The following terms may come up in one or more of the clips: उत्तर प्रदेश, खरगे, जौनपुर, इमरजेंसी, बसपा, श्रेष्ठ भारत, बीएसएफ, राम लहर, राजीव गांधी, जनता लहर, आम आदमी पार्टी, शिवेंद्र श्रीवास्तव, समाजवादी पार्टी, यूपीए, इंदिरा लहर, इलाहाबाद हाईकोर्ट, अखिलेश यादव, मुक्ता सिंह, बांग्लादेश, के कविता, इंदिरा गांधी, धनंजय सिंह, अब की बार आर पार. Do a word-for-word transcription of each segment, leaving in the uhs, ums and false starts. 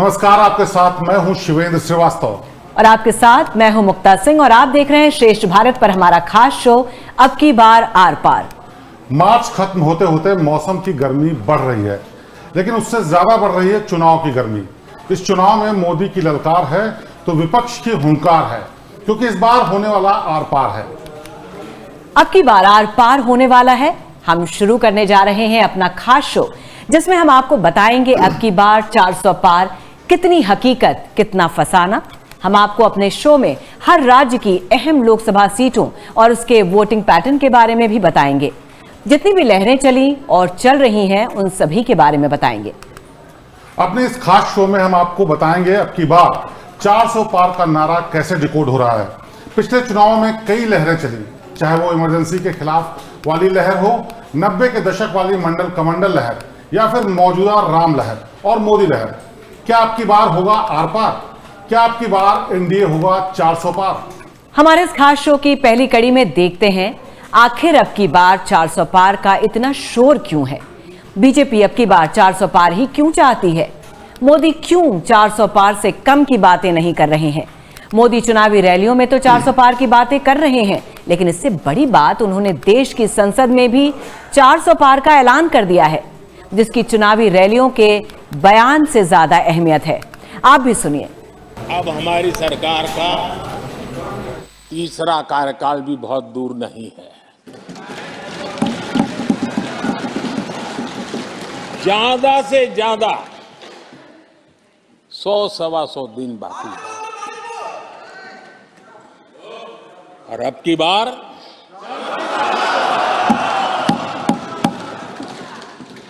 नमस्कार, आपके साथ मैं हूं शिवेंद्र श्रीवास्तव और आपके साथ मैं हूं मुक्ता सिंह और आप देख रहे हैं श्रेष्ठ भारत पर हमारा खास शो अब की बार आर पार। मार्च खत्म होते होते मौसम की गर्मी बढ़ रही है, लेकिन उससे ज्यादा बढ़ रही है चुनाव की गर्मी। इस चुनाव में मोदी की ललकार है तो विपक्ष की हुंकार है, क्योंकि इस बार होने वाला आर पार है। अब की बार आर पार होने वाला है। हम शुरू करने जा रहे हैं अपना खास शो, जिसमें हम आपको बताएंगे अब की बार चार सौ पार कितनी हकीकत कितना फसाना। हम आपको अपने शो में हर राज्य की अहम लोकसभा सीटों और उसके वोटिंग पैटर्न के बारे में भी बताएंगे। जितनी भी लहरें चली और चल रही हैं उन सभी के बारे में बताएंगे। अपने इस खास शो में हम आपको बताएंगे अब की बार चार सौ पार का नारा कैसे डिकोड हो रहा है। पिछले चुनावों में कई लहरें चली, चाहे वो इमरजेंसी के खिलाफ वाली लहर हो, नब्बे के दशक वाली मंडल कमंडल लहर, या फिर मौजूदा राम लहर और मोदी लहर। क्या अब की बार होगा आर पार? क्या आपकी बार एनडीए होगा चार सौ पार? हमारे इस खास शो की पहली कड़ी में देखते हैं आखिर अब की बार चार सौ पार का इतना शोर क्यों है। बीजेपी अब की बार चार सौ पार ही क्यों चाहती है? मोदी क्यों चार सौ पार से कम की बातें नहीं कर रहे हैं? मोदी चुनावी रैलियों में तो चार सौ पार की बातें कर रहे हैं, लेकिन इससे बड़ी बात उन्होंने देश की संसद में भी चार सौ पार का ऐलान कर दिया है, जिसकी चुनावी रैलियों के बयान से ज्यादा अहमियत है। आप भी सुनिए। अब हमारी सरकार का तीसरा कार्यकाल भी बहुत दूर नहीं है। ज्यादा से ज्यादा सौ सवा सौ दिन बाकी है और अब की बार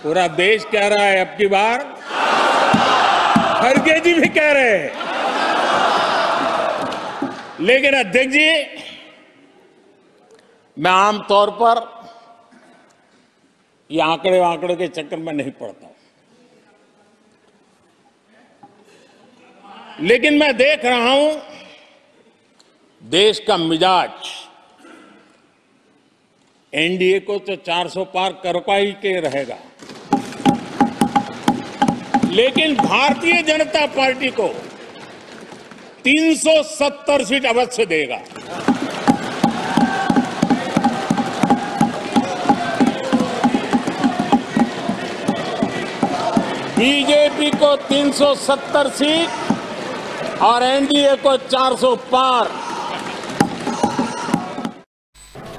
पूरा देश कह रहा है, अब की बार खरगे जी भी कह रहे हैं। लेकिन अध्यक्ष जी, मैं आमतौर पर ये आंकड़े आंकड़े के चक्कर में नहीं पड़ता, लेकिन मैं देख रहा हूं देश का मिजाज एनडीए को तो चार सौ पार करवा ही के रहेगा, लेकिन भारतीय जनता पार्टी को तीन सौ सत्तर सीट अवश्य देगा। बीजेपी को तीन सौ सत्तर सीट और एनडीए को चार सौ पार।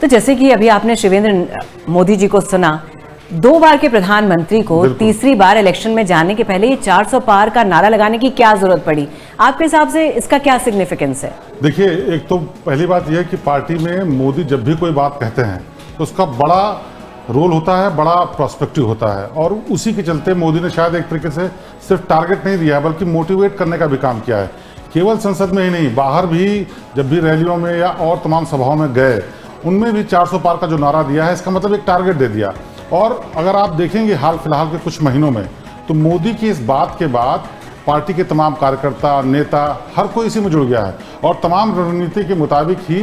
तो जैसे कि अभी आपने शिवेंद्र मोदी जी को सुना, दो बार के प्रधानमंत्री को तीसरी बार इलेक्शन में जाने के पहले ये चार सौ पार का नारा लगाने की क्या जरूरत पड़ी? आपके हिसाब से इसका क्या सिग्निफिकेंस है? देखिए, एक तो पहली बात यह है कि पार्टी में मोदी जब भी कोई बात कहते हैं तो उसका बड़ा रोल होता है, बड़ा प्रोस्पेक्टिव होता है, और उसी के चलते मोदी ने शायद एक तरीके से सिर्फ टारगेट नहीं दिया बल्कि मोटिवेट करने का भी काम किया है। केवल संसद में ही नहीं, बाहर भी जब भी रैलियों में या और तमाम सभाओं में गए उनमें भी चार सौ पार का जो नारा दिया है, इसका मतलब एक टारगेट दे दिया। और अगर आप देखेंगे हाल फिलहाल के कुछ महीनों में तो मोदी की इस बात के बाद पार्टी के तमाम कार्यकर्ता, नेता, हर कोई इसी में जुड़ गया है और तमाम रणनीति के मुताबिक ही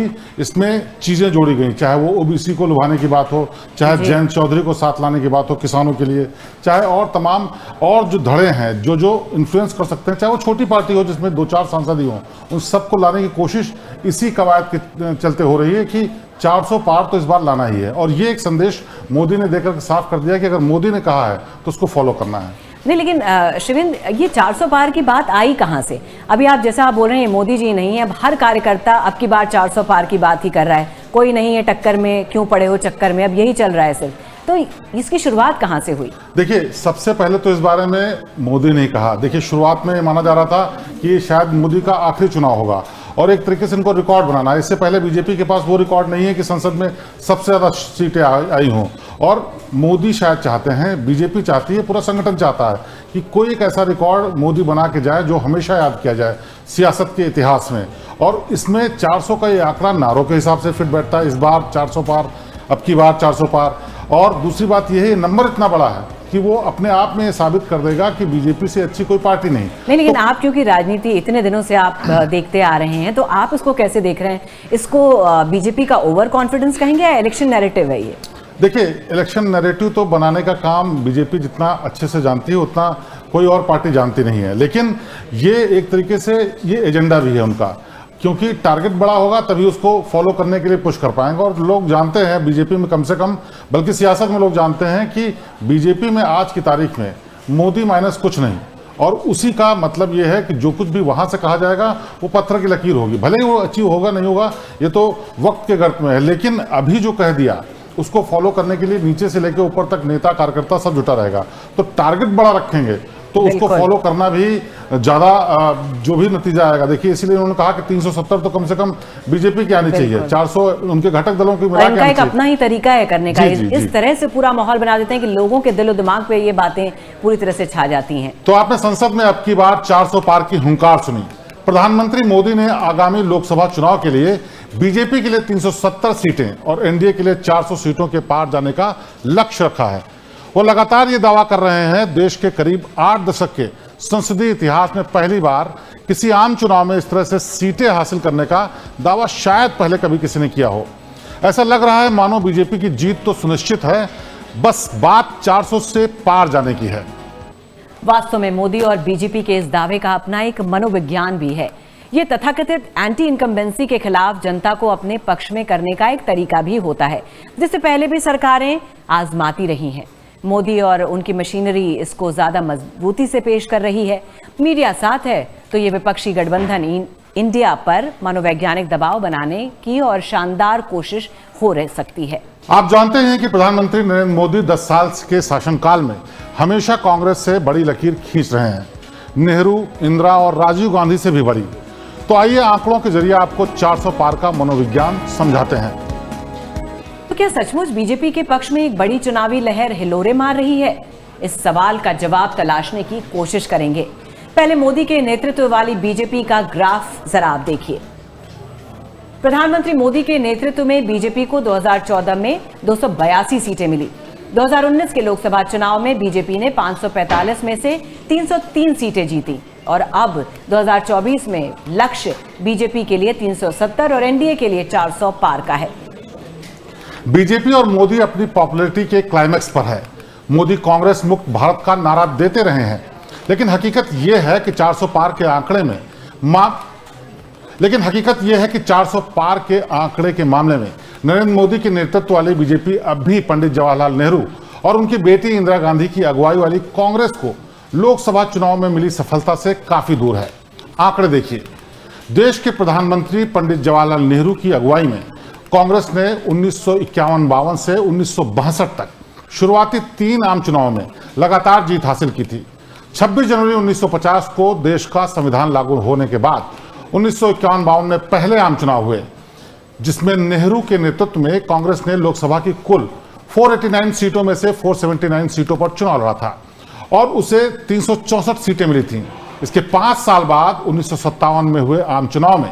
इसमें चीज़ें जोड़ी गई, चाहे वो ओबीसी को लुभाने की बात हो, चाहे जयंत चौधरी को साथ लाने की बात हो किसानों के लिए, चाहे और तमाम और जो धड़े हैं जो जो इन्फ्लुएंस कर सकते हैं, चाहे वो छोटी पार्टी हो जिसमें दो चार सांसद ही हों, उन सबको लाने की कोशिश इसी कवायद के चलते हो रही है कि चार सौ पार तो इस बार लाना ही है। और ये एक संदेश मोदी ने देकर साफ कर दिया कि अगर मोदी ने कहा है तो उसको फॉलो करना है। नहीं, लेकिन शिवेंद्र, ये चार सौ पार की बात आई कहाँ से? अभी आप जैसा आप बोल रहे हैं मोदी जी नहीं है, अब हर कार्यकर्ता अब की बार चार सौ पार की बात ही कर रहा है। कोई नहीं है टक्कर में, क्यों पड़े हो चक्कर में, अब यही चल रहा है सिर्फ। तो इसकी शुरुआत कहाँ से हुई? देखिए, सबसे पहले तो इस बारे में मोदी ने कहा। देखिए, शुरुआत में माना जा रहा था कि ये शायद मोदी का आखिरी चुनाव होगा और एक तरीके से इनको रिकॉर्ड बनाना है। इससे पहले बीजेपी के पास वो रिकॉर्ड नहीं है कि संसद में सबसे ज़्यादा सीटें आई हों, और मोदी शायद चाहते हैं, बीजेपी चाहती है, पूरा संगठन चाहता है कि कोई एक ऐसा रिकॉर्ड मोदी बना के जाए जो हमेशा याद किया जाए सियासत के इतिहास में। और इसमें चार सौ का ये आंकड़ा नारों के हिसाब से फिट बैठता है। इस बार चार सौ पार, अब की बार चार सौ पार। और दूसरी बात यह है, नंबर इतना बड़ा है कि वो अपने आप में साबित कर देगा कि बीजेपी से अच्छी कोई पार्टी नहीं। नहीं, लेकिन तो, आप क्योंकि राजनीति इतने दिनों से आप देखते आ रहे हैं, तो आप इसको कैसे देख रहे हैं? इसको बीजेपी का ओवर कॉन्फिडेंस कहेंगे या इलेक्शन नैरेटिव है ये? देखिए, इलेक्शन नैरेटिव तो बनाने का काम बीजेपी जितना अच्छे से जानती है उतना कोई और पार्टी जानती नहीं है। लेकिन ये एक तरीके से ये एजेंडा भी है उनका, क्योंकि टारगेट बड़ा होगा तभी उसको फॉलो करने के लिए पुश कर पाएंगे। और लोग जानते हैं बीजेपी में कम से कम, बल्कि सियासत में लोग जानते हैं कि बीजेपी में आज की तारीख में मोदी माइनस कुछ नहीं, और उसी का मतलब ये है कि जो कुछ भी वहाँ से कहा जाएगा वो पत्थर की लकीर होगी, भले ही वो अचीव होगा नहीं होगा ये तो वक्त के गर्त में है, लेकिन अभी जो कह दिया उसको फॉलो करने के लिए नीचे से लेकर ऊपर तक नेता कार्यकर्ता सब जुटा रहेगा। तो टारगेट बड़ा रखेंगे तो उसको फॉलो करना भी ज़्यादा, जो भी नतीजा आएगा देखिए। इसीलिए उन्होंने कहा कि तीन सौ सत्तर तो कम से कम बीजेपी की आनी चाहिए, चार सौ उनके घटक दलों की मिला के एक अपना ही तरीका है करने का। जी, जी, इस तरह से पूरा माहौल बना देते हैं कि लोगों के दिलो दिमाग पे ये बातें पूरी तरह से छा जाती हैं। तो आपने संसद में अब की बार चार सौ पार की हुंकार सुनी। प्रधानमंत्री मोदी ने आगामी लोकसभा चुनाव के लिए बीजेपी के लिए तीन सौ सत्तर सीटें और एनडीए के लिए चार सौ सीटों के पार जाने का लक्ष्य रखा है। वो लगातार ये दावा कर रहे हैं। देश के करीब आठ दशक के संसदीय इतिहास में पहली बार किसी आम चुनाव में इस तरह से सीटें हासिल करने का दावा शायद पहले कभी किसी ने किया हो। ऐसा लग रहा है मानो बीजेपी की जीत तो सुनिश्चित है, बस बात चार सौ से पार जाने की है। वास्तव में मोदी और बीजेपी के इस दावे का अपना एक मनोविज्ञान भी है। ये तथाकथित एंटी इनकम्बेंसी के खिलाफ जनता को अपने पक्ष में करने का एक तरीका भी होता है, जिससे पहले भी सरकारें आजमाती रही हैं। मोदी और उनकी मशीनरी इसको ज्यादा मजबूती से पेश कर रही है। मीडिया साथ है तो ये विपक्षी गठबंधन इंडिया पर मनोवैज्ञानिक दबाव बनाने की और शानदार कोशिश हो रह सकती है। आप जानते हैं कि प्रधानमंत्री नरेंद्र मोदी दस साल के शासनकाल में हमेशा कांग्रेस से बड़ी लकीर खींच रहे हैं, नेहरू, इंदिरा और राजीव गांधी से भी बड़ी। तो आइए आंकड़ों के जरिए आपको चार सौ पार का मनोविज्ञान समझाते हैं। तो क्या सचमुच बीजेपी के पक्ष में एक बड़ी चुनावी लहर हिलोरे मार रही है? इस सवाल का जवाब तलाशने की कोशिश करेंगे। पहले मोदी के नेतृत्व वाली बीजेपी का ग्राफ जरा आप देखिए। प्रधानमंत्री मोदी के नेतृत्व में बीजेपी को दो हज़ार चौदह में दो सौ बयासी सीटें मिली। दो हज़ार उन्नीस के लोकसभा चुनाव में बीजेपी ने पाँच सौ पैंतालीस में से तीन सौ तीन सीटें जीती और अब दो हज़ार चौबीस में लक्ष्य बीजेपी के लिए तीन सौ सत्तर और एनडीए के लिए चार सौ पार का है। बीजेपी और मोदी अपनी पॉपुलैरिटी के क्लाइमैक्स पर है। मोदी कांग्रेस मुक्त भारत का नारा देते रहे हैं, लेकिन हकीकत यह है कि चार सौ पार के आंकड़े में मां लेकिन हकीकत यह है कि चार सौ पार के आंकड़े के मामले में नरेंद्र मोदी के नेतृत्व वाली बीजेपी अब भी पंडित जवाहरलाल नेहरू और उनकी बेटी इंदिरा गांधी की अगुवाई वाली कांग्रेस को लोकसभा चुनाव में मिली सफलता से काफी दूर है। आंकड़े देखिए। देश के प्रधानमंत्री पंडित जवाहरलाल नेहरू की अगुवाई में कांग्रेस ने उन्नीस सौ इक्यावन बावन से उन्नीस सौ बासठ तक शुरुआती तीन आम चुनाव में लगातार जीत हासिल की थी। छब्बीस जनवरी उन्नीस सौ पचास को देश का संविधान लागू होने के बाद उन्नीस सौ इक्यावन बावन में पहले आम चुनाव हुए, जिसमें नेहरू के नेतृत्व में कांग्रेस ने लोकसभा की कुल चार सौ नवासी सीटों में से चार सौ उन्यासी सीटों पर चुनाव लड़ा था और उसे तीन सौ चौसठ सीटें मिली थीं। इसके पाँच साल बाद उन्नीस सौ सत्तावन में हुए आम चुनाव में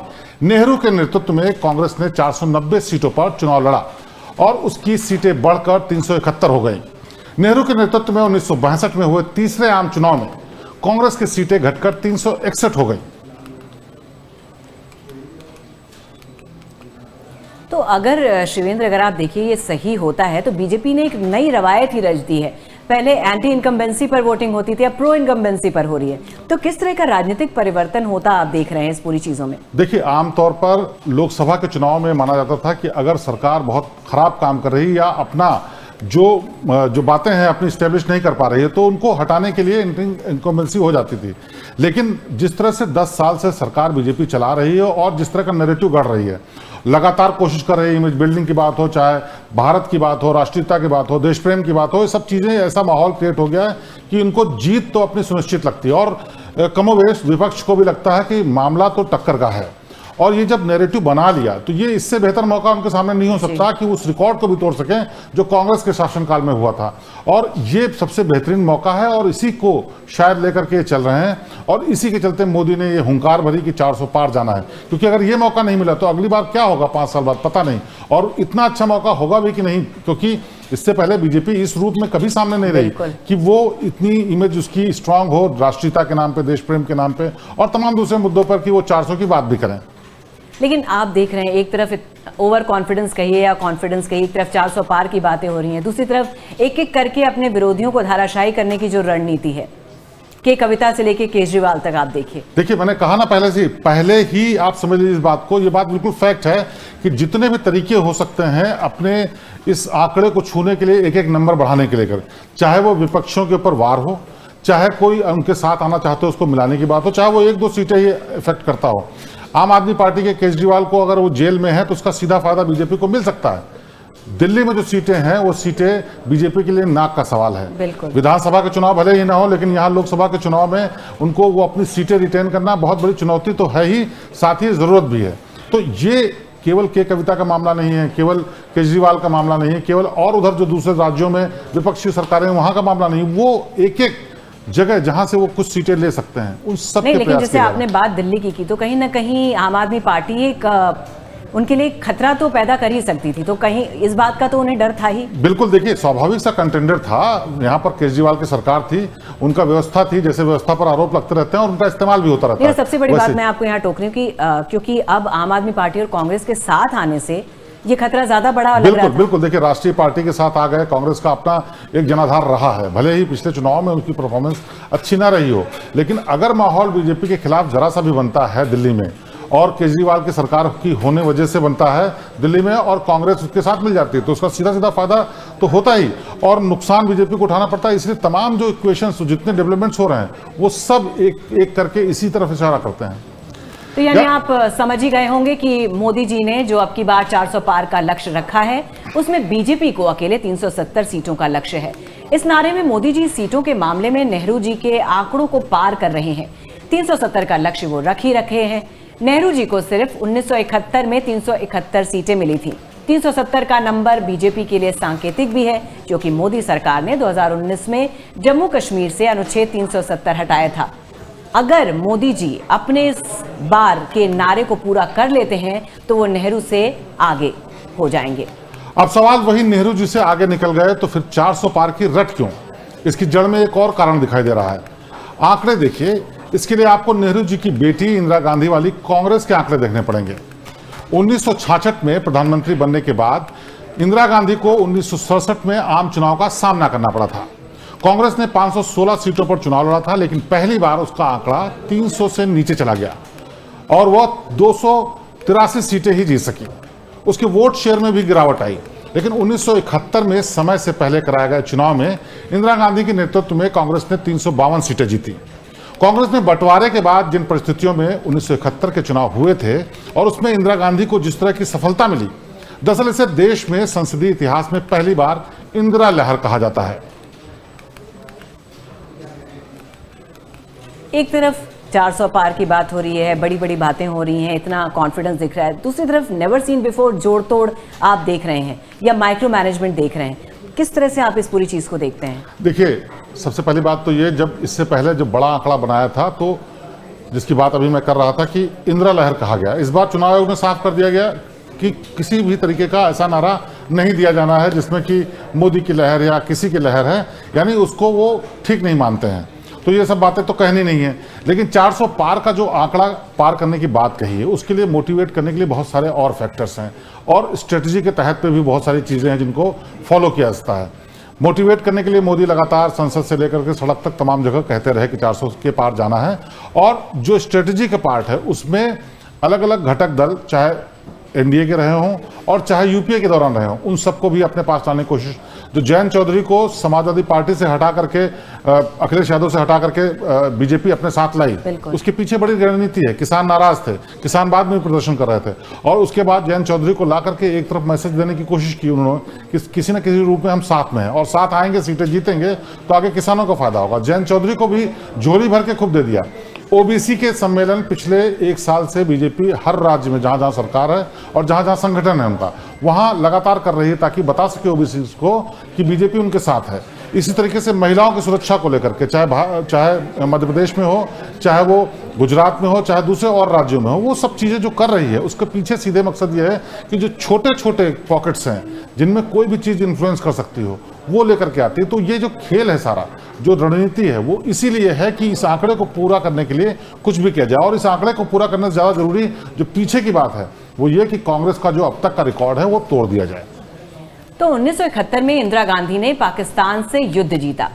नेहरू के नेतृत्व में कांग्रेस ने चार सौ नब्बे सीटों पर चुनाव लड़ा और उसकी सीटें बढ़कर तीन सौ इकहत्तर हो गई। नेहरू के नेतृत्व में उन्नीस सौ बासठ में हुए तीसरे आम चुनाव में कांग्रेस की सीटें घटकर तीन सौ इकसठ हो गई। तो अगर शिवेंद्र अगर आप देखिए ये सही होता है तो बीजेपी ने एक नई रवायत ही रच दी है। पहले एंटी इनकम्बेंसी पर वोटिंग होती थी, अब प्रो इनकम्बेंसी पर हो रही है। तो किस तरह का राजनीतिक परिवर्तन होता आप देख रहे हैं इस पूरी चीजों में? देखिए, आमतौर पर लोकसभा के चुनाव में माना जाता था कि अगर सरकार बहुत खराब काम कर रही है या अपना जो जो बातें हैं अपनी स्टैब्लिश नहीं कर पा रही है तो उनको हटाने के लिए इनकम्बेंसी हो जाती थी। लेकिन जिस तरह से दस साल से सरकार बीजेपी चला रही है और जिस तरह का नैरेटिव गढ़ रही है, लगातार कोशिश कर रही है, इमेज बिल्डिंग की बात हो, चाहे भारत की बात हो, राष्ट्रीयता की बात हो, देश प्रेम की बात हो, ये सब चीज़ें ऐसा माहौल क्रिएट हो गया है कि इनको जीत तो अपनी सुनिश्चित लगती है और कमोवेश विपक्ष को भी लगता है कि मामला तो टक्कर का है। और ये जब नैरेटिव बना लिया तो ये इससे बेहतर मौका उनके सामने नहीं हो सकता कि उस रिकॉर्ड को भी तोड़ सकें जो कांग्रेस के शासनकाल में हुआ था। और ये सबसे बेहतरीन मौका है और इसी को शायद लेकर के चल रहे हैं और इसी के चलते मोदी ने ये हुंकार भरी कि चार सौ पार जाना है, क्योंकि अगर ये मौका नहीं मिला तो अगली बार क्या होगा पाँच साल बाद पता नहीं। और इतना अच्छा मौका होगा भी कि नहीं, क्योंकि इससे पहले बीजेपी इस रूप में कभी सामने नहीं रही कि वो इतनी इमेज उसकी स्ट्रांग हो राष्ट्रीयता के नाम पर, देश प्रेम के नाम पर और तमाम दूसरे मुद्दों पर कि वो चार सौ की बात भी करें। लेकिन आप देख रहे हैं एक तरफ ओवर कॉन्फिडेंस कहिए या कॉन्फिडेंस कहिए, एक तरफ चार सौ पार की बातें हो रही हैं, दूसरी तरफ एक एक करके अपने विरोधियों को धाराशायी करने की जो रणनीति है, के कविता से लेके केजरीवाल तक आप देखिए। देखिए मैंने कहा ना पहले से पहले ही आप समझ लीजिए इस बात को, ये बात बिल्कुल फैक्ट है कि जितने भी तरीके हो सकते हैं अपने इस आंकड़े को छूने के लिए, एक एक नंबर बढ़ाने के लिए करें, चाहे वो विपक्षियों के ऊपर वार हो, चाहे कोई उनके साथ आना चाहते हो उसको मिलाने की बात हो, चाहे वो एक दो सीटें ही इफेक्ट करता हो। आम आदमी पार्टी के केजरीवाल को अगर वो जेल में है तो उसका सीधा फायदा बीजेपी को मिल सकता है। दिल्ली में जो सीटें हैं वो सीटें बीजेपी के लिए नाक का सवाल है। विधानसभा के चुनाव भले ही ना हो, लेकिन यहाँ लोकसभा के चुनाव में उनको वो अपनी सीटें रिटेन करना बहुत बड़ी चुनौती तो है ही, साथ ही जरूरत भी है। तो ये केवल के कविता का मामला नहीं है, केवल केजरीवाल का मामला नहीं है, केवल और उधर जो दूसरे राज्यों में विपक्षी सरकारें वहाँ का मामला नहीं, वो एक एक जगह जहां से वो कुछ सीटें ले सकते हैं उन सब के प्रयास। लेकिन जैसे आपने बात दिल्ली की की तो कहीं ना कहीं आम आदमी पार्टी एक उनके लिए खतरा तो पैदा कर ही सकती थी, तो कहीं इस बात का तो उन्हें डर था ही। बिल्कुल, देखिए स्वाभाविक सा कंटेंडर था, यहाँ पर केजरीवाल की सरकार थी, उनका व्यवस्था थी, जैसे व्यवस्था पर आरोप लगते रहते हैं और उनका इस्तेमाल भी होता रहता है। सबसे बड़ी बात मैं आपको यहाँ टोक रही हूँ कि क्योंकि अब आम आदमी पार्टी और कांग्रेस के साथ आने से ये खतरा ज्यादा बड़ा। बिल्कुल बिल्कुल, देखिए राष्ट्रीय पार्टी के साथ आ गए, कांग्रेस का अपना एक जनाधार रहा है, भले ही पिछले चुनाव में उनकी परफॉर्मेंस अच्छी ना रही हो, लेकिन अगर माहौल बीजेपी के खिलाफ जरा सा भी बनता है दिल्ली में, और केजरीवाल की सरकार की होने वजह से बनता है दिल्ली में, और कांग्रेस उसके साथ मिल जाती है, तो उसका सीधा सीधा फायदा तो होता ही, और नुकसान बीजेपी को उठाना पड़ता है। इसलिए तमाम जो इक्वेशंस, जितने डेवलपमेंट्स हो रहे हैं, वो सब एक एक करके इसी तरफ इशारा करते हैं। तो यानी आप समझ ही गए होंगे कि मोदी जी ने जो अब की बार चार सौ पार का लक्ष्य रखा है, उसमें बीजेपी को अकेले तीन सौ सत्तर सीटों का लक्ष्य है। इस नारे में मोदी जी सीटों के मामले में नेहरू जी के आंकड़ों को पार कर रहे हैं। तीन सौ सत्तर का लक्ष्य वो रख ही रखे हैं। नेहरू जी को सिर्फ उन्नीस सौ इकहत्तर में तीन सौ इकहत्तर सीटें मिली थी। तीन सौ सत्तर का नंबर बीजेपी के लिए सांकेतिक भी है, क्योंकि मोदी सरकार ने दो हज़ार उन्नीस में जम्मू कश्मीर से अनुच्छेद तीन सौ सत्तर हटाया था। अगर मोदी जी अपने इस बार के नारे को पूरा कर लेते हैं तो वो नेहरू से आगे हो जाएंगे। अब सवाल वही, नेहरू जी से आगे निकल गए तो फिर चार सौ पार की रट क्यों? इसकी जड़ में एक और कारण दिखाई दे रहा है। आंकड़े देखिए, इसके लिए आपको नेहरू जी की बेटी इंदिरा गांधी वाली कांग्रेस के आंकड़े देखने पड़ेंगे। उन्नीस सौ छियासठ में प्रधानमंत्री बनने के बाद इंदिरा गांधी को उन्नीस सौ सड़सठ में आम चुनाव का सामना करना पड़ा था। कांग्रेस ने पाँच सौ सोलह सीटों पर चुनाव लड़ा था, लेकिन पहली बार उसका आंकड़ा तीन सौ से नीचे चला गया और वह दो सौ तिरासी सीटें ही जीत सकी। उसके वोट शेयर में भी गिरावट आई, लेकिन उन्नीस सौ इकहत्तर में समय से पहले कराए गए चुनाव में इंदिरा गांधी के नेतृत्व में कांग्रेस ने तीन सौ बावन सीटें जीती। कांग्रेस में बंटवारे के बाद जिन परिस्थितियों में उन्नीस सौ इकहत्तर के चुनाव हुए थे और उसमें इंदिरा गांधी को जिस तरह की सफलता मिली, दरअसल इसे देश में संसदीय इतिहास में पहली बार इंदिरा लहर कहा जाता है। एक तरफ चार सौ पार की बात हो रही है, बड़ी बड़ी बातें हो रही हैं, इतना कॉन्फिडेंस दिख रहा है, दूसरी तरफ नेवर सीन बिफोर जोड़ तोड़ आप देख रहे हैं या माइक्रो मैनेजमेंट देख रहे हैं। किस तरह से आप इस पूरी चीज़ को देखते हैं? देखिए सबसे पहली बात तो ये, जब इससे पहले जब बड़ा आंकड़ा बनाया था तो जिसकी बात अभी मैं कर रहा था कि इंदिरा लहर कहा गया, इस बार चुनाव आयोग में साफ कर दिया गया कि किसी भी तरीके का ऐसा नारा नहीं दिया जाना है जिसमें कि मोदी की लहर या किसी की लहर है, यानी उसको वो ठीक नहीं मानते हैं। तो ये सब बातें तो कहनी नहीं है, लेकिन चार सौ पार का जो आंकड़ा पार करने की बात कही है, उसके लिए मोटिवेट करने के लिए बहुत सारे और फैक्टर्स हैं और स्ट्रेटजी के तहत पे भी बहुत सारी चीज़ें हैं जिनको फॉलो किया जाता है। मोटिवेट करने के लिए मोदी लगातार संसद से लेकर के सड़क तक तमाम जगह कहते रहे कि चार सौ के पार जाना है, और जो स्ट्रेटजी का पार्ट है उसमें अलग अलग घटक दल, चाहे एनडीए के रहे हों और चाहे यूपीए के दौरान रहे हों, उन सबको भी अपने पास लाने की कोशिश। जो जयंत चौधरी को समाजवादी पार्टी से हटा करके, अखिलेश यादव से हटा करके बीजेपी अपने साथ लाई, उसके पीछे बड़ी रणनीति है। किसान नाराज थे, किसान बाद में प्रदर्शन कर रहे थे, और उसके बाद जयंत चौधरी को ला करके एक तरफ मैसेज देने की कोशिश की उन्होंने कि किसी न किसी रूप में हम साथ में हैं और साथ आएंगे, सीटें जीतेंगे तो आगे किसानों का फायदा होगा। जयंत चौधरी को भी झोली भर के खूब दे दिया। ओबीसी के सम्मेलन पिछले एक साल से बीजेपी हर राज्य में जहाँ जहाँ सरकार है और जहाँ जहाँ संगठन है उनका, वहाँ लगातार कर रही है ताकि बता सके ओबीसी को कि बीजेपी उनके साथ है। इसी तरीके से महिलाओं की सुरक्षा को लेकर के, चाहे चाहे मध्य प्रदेश में हो, चाहे वो गुजरात में हो, चाहे दूसरे और राज्यों में हो, वो सब चीज़ें जो कर रही है उसके पीछे सीधे मकसद ये है कि जो छोटे छोटे पॉकेट्स हैं जिनमें कोई भी चीज़ इन्फ्लुएंस कर सकती हो, वो लेकर के आती है। तो ये जो खेल है, सारा जो रणनीति है, वो इसीलिए है कि इस आंकड़े को पूरा करने के लिए कुछ भी किया जाए। और इस आंकड़े को पूरा करने से ज़्यादा ज़रूरी जो पीछे की बात है वो ये कि कांग्रेस का जो अब तक का रिकॉर्ड है वो तोड़ दिया जाए। तो उन्नीस सौ इकहत्तर में इंदिरा गांधी ने पाकिस्तान से युद्ध जीता,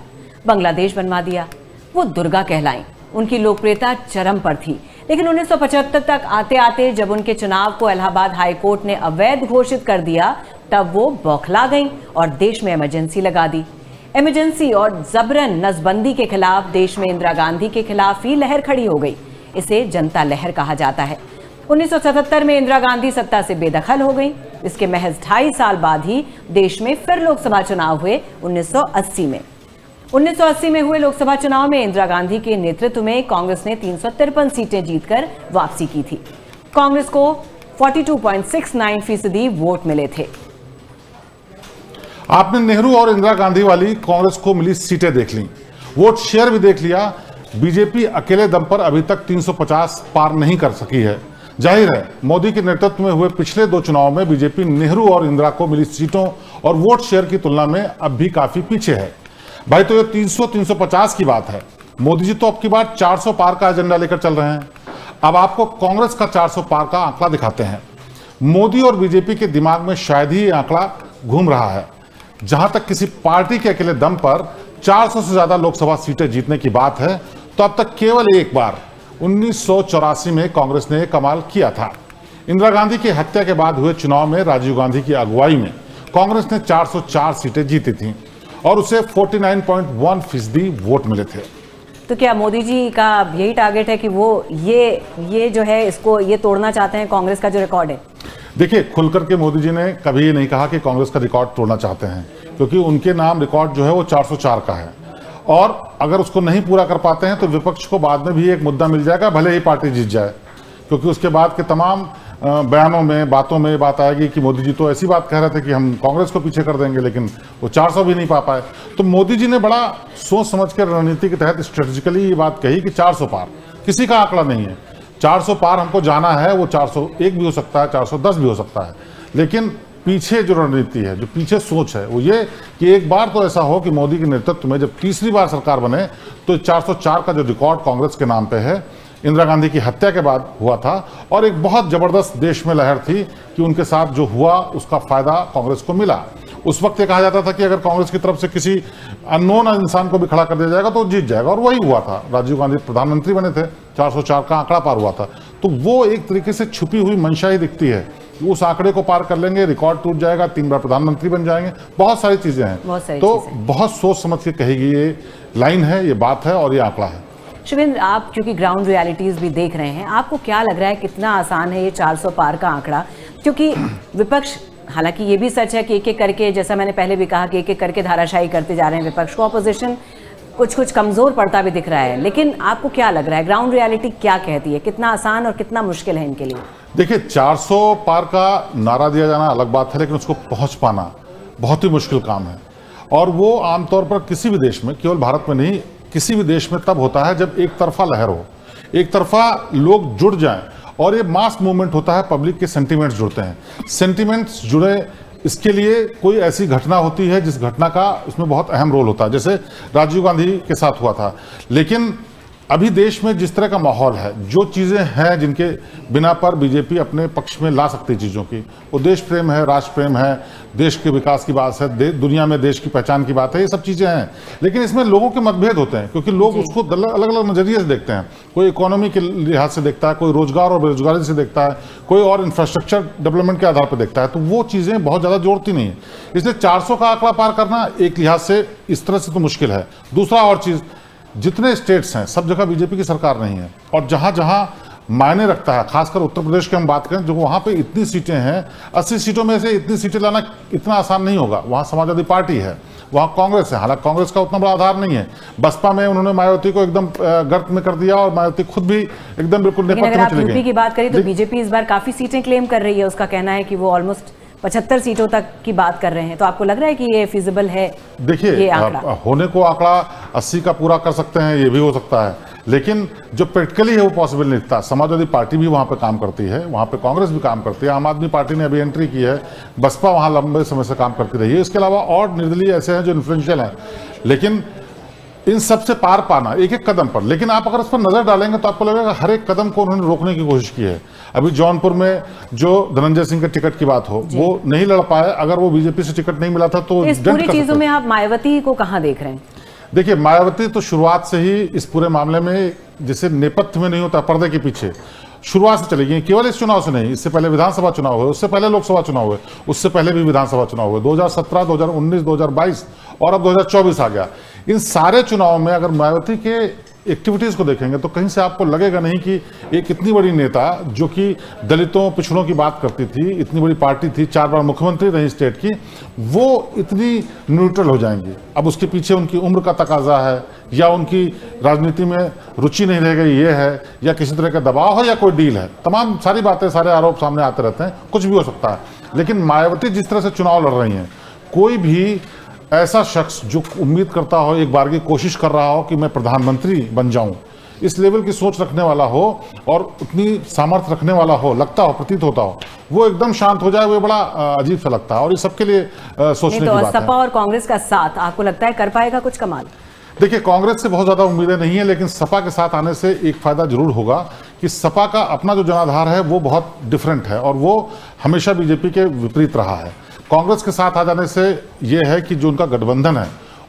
बांग्लादेश बनवा दिया, वो दुर्गा कहलाईं। उनकी लोकप्रियता चरम पर थी, लेकिन उन्नीस सौ पचहत्तर तक आते आते जब उनके चुनाव को इलाहाबाद हाईकोर्ट ने अवैध घोषित कर दिया, तब वो बौखला गईं और देश में इमरजेंसी लगा दी। इमरजेंसी और जबरन नसबंदी के खिलाफ देश में इंदिरा गांधी के खिलाफ ही लहर खड़ी हो गई। इसे जनता लहर कहा जाता है। उन्नीस सौ सतहत्तर में इंदिरा गांधी सत्ता से बेदखल हो गईं। इसके महज ढाई साल बाद ही देश में फिर लोकसभा चुनाव हुए उन्नीस सौ अस्सी में। उन्नीस सौ अस्सी में हुए लोकसभा चुनाव में इंदिरा गांधी के नेतृत्व में कांग्रेस ने तीन सौ तिरपन सीटें जीतकर वापसी की थी। कांग्रेस को बयालीस दशमलव उनहत्तर फीसदी वोट मिले थे। आपने नेहरू और इंदिरा गांधी वाली कांग्रेस को मिली सीटें देख ली, वोट शेयर भी देख लिया। बीजेपी अकेले दम पर अभी तक तीन सौ पचास पार नहीं कर सकी है। जाहिर है, मोदी के नेतृत्व में हुए पिछले दो चुनाव में बीजेपी नेहरू और इंदिरा को मिली सीटों और वोट शेयर की तुलना में अब भी काफी पीछे है। भाई, तो ये तीन सौ तीन सौ पचास की बात है। मोदी जी तो अब की बार चार सौ पार का एजेंडा लेकर चल रहे हैं। अब आपको कांग्रेस का चार सौ पार का आंकड़ा दिखाते हैं। मोदी और बीजेपी के दिमाग में शायद ही आंकड़ा घूम रहा है। जहां तक किसी पार्टी के अकेले दम पर चार सौ से ज्यादा लोकसभा सीटें जीतने की बात है, तो अब तक केवल एक बार उन्नीस सौ चौरासी में कांग्रेस ने कमाल किया था। इंदिरा गांधी की हत्या के बाद हुए चुनाव में राजीव गांधी की अगुवाई में कांग्रेस ने चार सौ चार सीटें जीती थीं और उसे उनचास दशमलव एक फीसदी वोट मिले थे। तो क्या मोदी जी का यही टारगेट है कि वो ये ये जो है इसको ये तोड़ना चाहते हैं, कांग्रेस का जो रिकॉर्ड है? देखिए, खुलकर के मोदी जी ने कभी ये नहीं कहा कि कांग्रेस का रिकॉर्ड तोड़ना चाहते हैं, क्योंकि उनके नाम रिकॉर्ड जो है वो चार सौ चार का है। और अगर उसको नहीं पूरा कर पाते हैं तो विपक्ष को बाद में भी एक मुद्दा मिल जाएगा, भले ही पार्टी जीत जाए, क्योंकि उसके बाद के तमाम बयानों में, बातों में बात आएगी कि मोदी जी तो ऐसी बात कह रहे थे कि हम कांग्रेस को पीछे कर देंगे, लेकिन वो चार सौ भी नहीं पा पाए। तो मोदी जी ने बड़ा सोच समझ कर रणनीति के तहत स्ट्रेटेजिकली ये बात कही कि चार सौ पार किसी का आंकड़ा नहीं है, चार सौ पार हमको जाना है। वो चार सौ एक भी हो सकता है, चार सौ दस भी हो सकता है, लेकिन पीछे जो रणनीति है, जो पीछे सोच है, वो ये कि एक बार तो ऐसा हो कि मोदी के नेतृत्व में जब तीसरी बार सरकार बने तो चार सौ चार का जो रिकॉर्ड कांग्रेस के नाम पे है, इंदिरा गांधी की हत्या के बाद हुआ था और एक बहुत ज़बरदस्त देश में लहर थी कि उनके साथ जो हुआ उसका फ़ायदा कांग्रेस को मिला। उस वक्त ये कहा जाता था कि अगर कांग्रेस की तरफ से किसी अननोन इंसान को भी खड़ा कर दिया जाएगा तो जीत जाएगा, और वही हुआ था। राजीव गांधी प्रधानमंत्री बने थे, चार सौ चार का आंकड़ा पार हुआ था। तो वो एक तरीके से छुपी हुई मंशा ही दिखती है, उस आंकड़े को पार कर लेंगे, रिकॉर्ड टूट जाएगा, तीन बार प्रधानमंत्री बन जाएंगे, बहुत सारी चीजें हैं। तो बहुत सोच समझ के कही गई ये लाइन है, ये बात है और ये आंकड़ा है। शिवेंद्र, आप क्योंकि ग्राउंड रियलिटीज भी देख रहे हैं, आपको क्या लग रहा है कितना आसान है ये चार सौ पार का आंकड़ा? क्योंकि विपक्ष, हालांकि ये भी सच है कि एक एक करके, जैसा मैंने पहले भी कहा कि एक एक करके धाराशाही करते जा रहे हैं विपक्ष को, अपोजिशन कुछ कुछ कमजोर पड़ता भी दिख रहा है, लेकिन आपको क्या लग रहा है ग्राउंड रियलिटी क्या कहती है, कितना आसान और कितना मुश्किल है इनके लिए? देखिए, चार सौ पार का नारा दिया जाना अलग बात है, लेकिन उसको पहुंच पाना बहुत ही मुश्किल काम है। और वो आमतौर पर किसी भी देश में, केवल भारत में नहीं, किसी भी देश में तब होता है जब एक तरफा लहर हो, एक तरफा लोग जुड़ जाएं। और ये मास मूवमेंट होता है, पब्लिक के सेंटिमेंट्स जुड़ते हैं। सेंटिमेंट्स जुड़े, इसके लिए कोई ऐसी घटना होती है जिस घटना का उसमें बहुत अहम रोल होता है, जैसे राजीव गांधी के साथ हुआ था। लेकिन अभी देश में जिस तरह का माहौल है, जो चीज़ें हैं जिनके बिना पर बीजेपी अपने पक्ष में ला सकती है चीज़ों की, वो देश प्रेम है, राष्ट्र प्रेम है, देश के विकास की बात है, दुनिया में देश की पहचान की बात है, ये सब चीज़ें हैं। लेकिन इसमें लोगों के मतभेद होते हैं, क्योंकि लोग उसको अलग अलग नज़रिए से देखते हैं। कोई इकोनॉमी के लिहाज से देखता है, कोई रोजगार और बेरोजगारी से देखता है, कोई और इंफ्रास्ट्रक्चर डेवलपमेंट के आधार पर देखता है। तो वो चीज़ें बहुत ज़्यादा जोड़ती नहीं है, इसलिए चार सौ का आंकड़ा पार करना एक लिहाज से इस तरह से तो मुश्किल है। दूसरा और चीज़, जितने स्टेट्स हैं सब जगह बीजेपी की सरकार नहीं है, और जहां जहां मायने रखता है, खासकर उत्तर प्रदेश की हम बात करें, जो वहां पे इतनी सीटें हैं, अस्सी सीटों में से इतनी सीटें लाना इतना आसान नहीं होगा। वहां समाजवादी पार्टी है, वहां कांग्रेस है, हालांकि कांग्रेस का उतना बड़ा आधार नहीं है। बसपा में उन्होंने मायावती को एकदम गर्त में कर दिया और मायावती खुद भी एकदम बिल्कुल नेपथ्य में चली गई। यूपी की बात करें तो बीजेपी इस बार काफी सीटें क्लेम कर रही है, उसका कहना है कि वो ऑलमोस्ट पचहत्तर सीटों तक की बात कर रहे हैं। तो आपको लग रहा है कि ये फिजिबल है? देखिए, होने को आंकड़ा अस्सी का पूरा कर सकते हैं, ये भी हो सकता है, लेकिन जो प्रैक्टिकली है वो पॉसिबल नहीं था। समाजवादी पार्टी भी वहाँ पे काम करती है, वहाँ पे कांग्रेस भी काम करती है, आम आदमी पार्टी ने अभी एंट्री की है, बसपा वहाँ लंबे समय से काम करती रही है। इसके अलावा और निर्दलीय ऐसे हैं जो इन्फ्लुएंशियल हैं, लेकिन इन सबसे पार पाना एक एक कदम पर। लेकिन आप अगर उस पर नजर डालेंगे तो आपको लगेगा हर एक कदम को उन्होंने रोकने की कोशिश की है। अभी जौनपुर में जो धनंजय सिंह के टिकट की बात हो, वो नहीं लड़ पाए। अगर वो बीजेपी से टिकट नहीं मिला था तो इस पूरी चीजों में आप मायावती को कहाँ देख रहे हैं? देखिए, मायावती तो शुरुआत से ही इस पूरे मामले में, जिसे नेपथ्य में नहीं होता, पर्दे के पीछे शुरुआत से चली गई। केवल इस चुनाव से नहीं, इससे पहले विधानसभा चुनाव हुए, उससे पहले लोकसभा चुनाव हुए, उससे पहले भी विधानसभा चुनाव हुए, दो हज़ार सत्रह, दो हज़ार उन्नीस, दो हज़ार बाईस और अब दो हज़ार चौबीस आ गया। इन सारे चुनाव में अगर मायावती के एक्टिविटीज़ को देखेंगे तो कहीं से आपको लगेगा नहीं कि एक इतनी बड़ी नेता जो कि दलितों पिछड़ों की बात करती थी, इतनी बड़ी पार्टी थी, चार बार मुख्यमंत्री रही स्टेट की, वो इतनी न्यूट्रल हो जाएंगी। अब उसके पीछे उनकी उम्र का तकाजा है, या उनकी राजनीति में रुचि नहीं रह गई ये है, या किसी तरह का दबाव है, या कोई डील है, तमाम सारी बातें, सारे आरोप सामने आते रहते हैं, कुछ भी हो सकता है। लेकिन मायावती जिस तरह से चुनाव लड़ रही हैं, कोई भी ऐसा शख्स जो उम्मीद करता हो, एक बार की कोशिश कर रहा हो कि मैं प्रधानमंत्री बन जाऊं, इस लेवल की सोच रखने वाला हो और उतनी सामर्थ्य रखने वाला हो, लगता हो, प्रतीत होता हो, वो एकदम शांत हो जाए, वो बड़ा अजीब सा लगता है। और ये सबके लिए सोचने की बात है। सपा और कांग्रेस का साथ आपको लगता है कर पाएगा कुछ कमाल? देखिए, कांग्रेस से बहुत ज़्यादा उम्मीदें नहीं है, लेकिन सपा के साथ आने से एक फ़ायदा जरूर होगा कि सपा का अपना जो जनाधार है वो बहुत डिफरेंट है और वो हमेशा बीजेपी के विपरीत रहा है। कांग्रेस के साथ आ जाने से ये है कि जो उनका गठबंधन है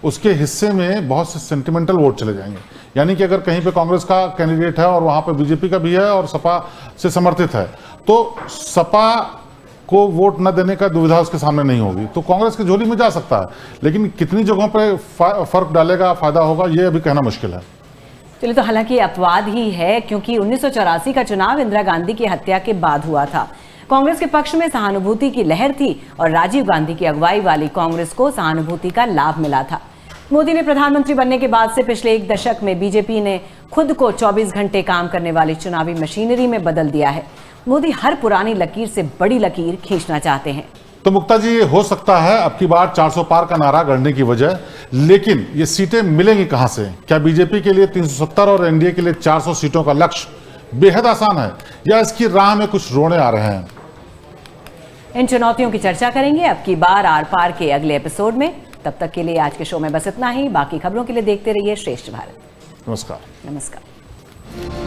उसके हिस्से में बहुत से सेंटिमेंटल वोट चले जाएंगे, यानी कि अगर कहीं पे कांग्रेस का कैंडिडेट है और वहाँ पे बीजेपी का भी है और सपा से समर्थित है, तो सपा को वोट न देने का दुविधा उसके सामने नहीं होगी, तो कांग्रेस की झोली में जा सकता है। लेकिन कितनी जगहों पर फर्क डालेगा, फायदा होगा, ये अभी कहना मुश्किल है। चलिए, तो हालांकि अपवाद ही है क्योंकि उन्नीस सौ चौरासी का चुनाव इंदिरा गांधी की हत्या के बाद हुआ था। कांग्रेस के पक्ष में सहानुभूति की लहर थी और राजीव गांधी की अगुवाई वाली कांग्रेस को सहानुभूति का लाभ मिला था। मोदी ने प्रधानमंत्री बनने के बाद से पिछले एक दशक में बीजेपी ने खुद को चौबीस घंटे काम करने वाली चुनावी मशीनरी में बदल दिया है। मोदी हर पुरानी लकीर से बड़ी लकीर खींचना चाहते हैं। तो मुक्ता जी, ये हो सकता है अब की बार चार सौ पार का नारा गढ़ने की वजह, लेकिन ये सीटें मिलेंगी कहाँ से? क्या बीजेपी के लिए तीन सौ सत्तर और एनडीए के लिए चार सौ सीटों का लक्ष्य बेहद आसान है, या इसकी राह में कुछ रोने आ रहे हैं? इन चुनौतियों की चर्चा करेंगे अब की बार आर पार के अगले एपिसोड में। तब तक के लिए आज के शो में बस इतना ही। बाकी खबरों के लिए देखते रहिए श्रेष्ठ भारत। नमस्कार। नमस्कार।